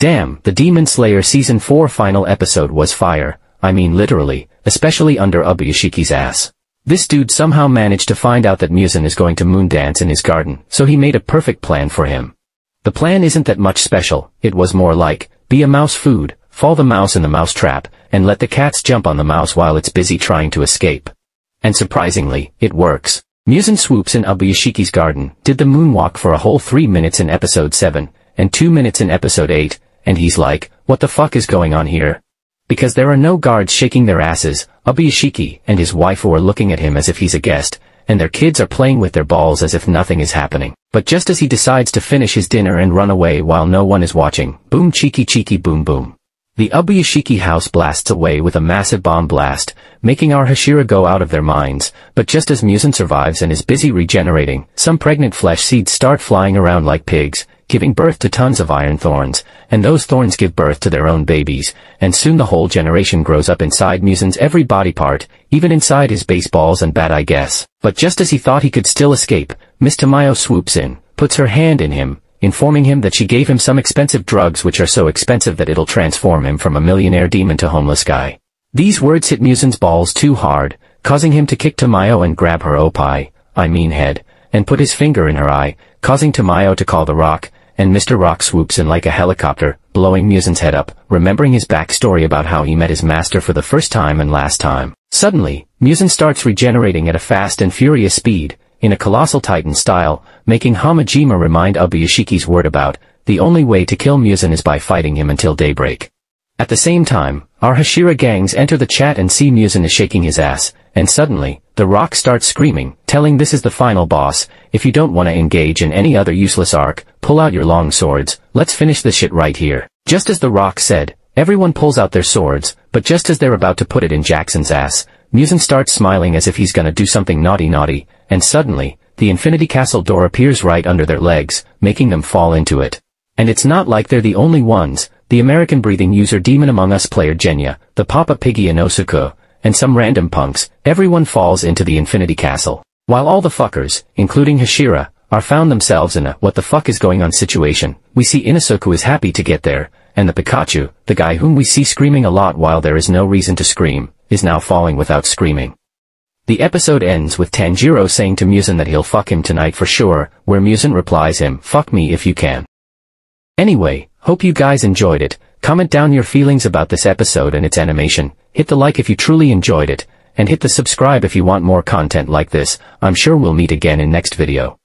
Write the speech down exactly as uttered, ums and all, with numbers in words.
Damn, the Demon Slayer Season four final episode was fire, I mean literally, especially under Ubuyashiki's ass. This dude somehow managed to find out that Muzan is going to moon dance in his garden, so he made a perfect plan for him. The plan isn't that much special, it was more like, be a mouse food, fall the mouse in the mouse trap, and let the cats jump on the mouse while it's busy trying to escape. And surprisingly, it works. Muzan swoops in Ubuyashiki's garden, did the moonwalk for a whole three minutes in episode seven, and two minutes in episode eight, and he's like, what the fuck is going on here? Because there are no guards shaking their asses, Ubuyashiki and his waifu are looking at him as if he's a guest, and their kids are playing with their balls as if nothing is happening. But just as he decides to finish his dinner and run away while no one is watching, boom cheeky cheeky boom boom. The Ubuyashiki house blasts away with a massive bomb blast, making our Hashira go out of their minds, but just as Muzan survives and is busy regenerating, some pregnant flesh seeds start flying around like pigs, giving birth to tons of iron thorns, and those thorns give birth to their own babies, and soon the whole generation grows up inside Muzan's every body part, even inside his baseballs and bat I guess. But just as he thought he could still escape, Miss Tamayo swoops in, puts her hand in him, informing him that she gave him some expensive drugs which are so expensive that it'll transform him from a millionaire demon to homeless guy. These words hit Muzan's balls too hard, causing him to kick Tamayo and grab her opai, I mean head, and put his finger in her eye, causing Tamayo to call the rock, and Mister Rock swoops in like a helicopter, blowing Muzan's head up, remembering his backstory about how he met his master for the first time and last time. Suddenly, Muzan starts regenerating at a fast and furious speed, in a colossal titan style, making Hamajima remind Ubuyashiki's word about, the only way to kill Muzan is by fighting him until daybreak. At the same time, our Hashira gangs enter the chat and see Muzan is shaking his ass, and suddenly, the rock starts screaming, telling this is the final boss, if you don't want to engage in any other useless arc, pull out your long swords, let's finish this shit right here. Just as the rock said, everyone pulls out their swords, but just as they're about to put it in Jackson's ass, Muzan starts smiling as if he's gonna do something naughty naughty, and suddenly, the Infinity Castle door appears right under their legs, making them fall into it. And it's not like they're the only ones, the American-breathing user Demon Among Us player Genya, the Papa Piggy Inosuke, and some random punks, everyone falls into the Infinity Castle. While all the fuckers, including Hashira, are found themselves in a what-the-fuck-is-going-on situation, we see Inosuke is happy to get there, and the Pikachu, the guy whom we see screaming a lot while there is no reason to scream, is now falling without screaming. The episode ends with Tanjiro saying to Muzan that he'll fuck him tonight for sure, where Muzan replies him, fuck me if you can. Anyway, hope you guys enjoyed it, comment down your feelings about this episode and its animation, hit the like if you truly enjoyed it, and hit the subscribe if you want more content like this, I'm sure we'll meet again in next video.